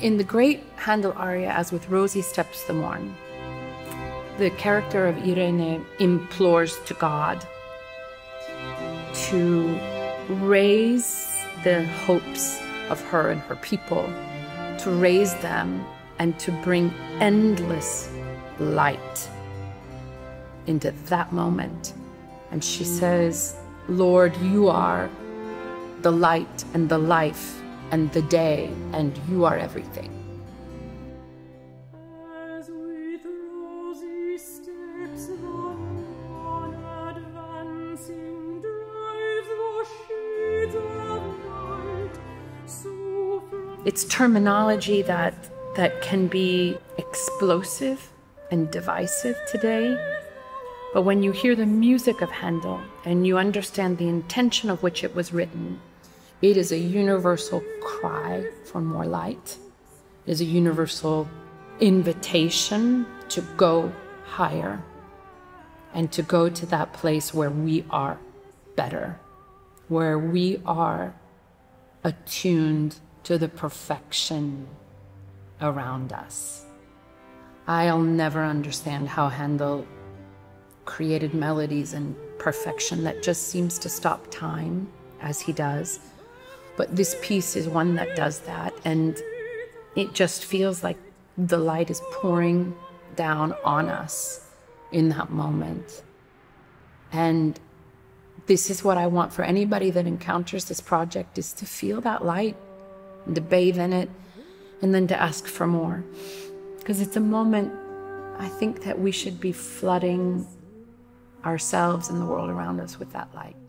In the great Handel aria, as with Rosy Steps the Morn, the character of Irene implores to God to raise the hopes of her and her people, to raise them and to bring endless light into that moment. And she says, "Lord, you are the light and the life and the day, and you are everything." As with rosy steps the morn advancing drives the shades of night, so it's terminology that can be explosive and divisive today. But when you hear the music of Handel and you understand the intention of which it was written, it is a universal cry for more light. It is a universal invitation to go higher and to go to that place where we are better, where we are attuned to the perfection around us. I'll never understand how Handel created melodies and perfection that just seems to stop time as he does. But this piece is one that does that, and it just feels like the light is pouring down on us in that moment. And this is what I want for anybody that encounters this project, is to feel that light and to bathe in it and then to ask for more. Because it's a moment I think that we should be flooding ourselves and the world around us with that light.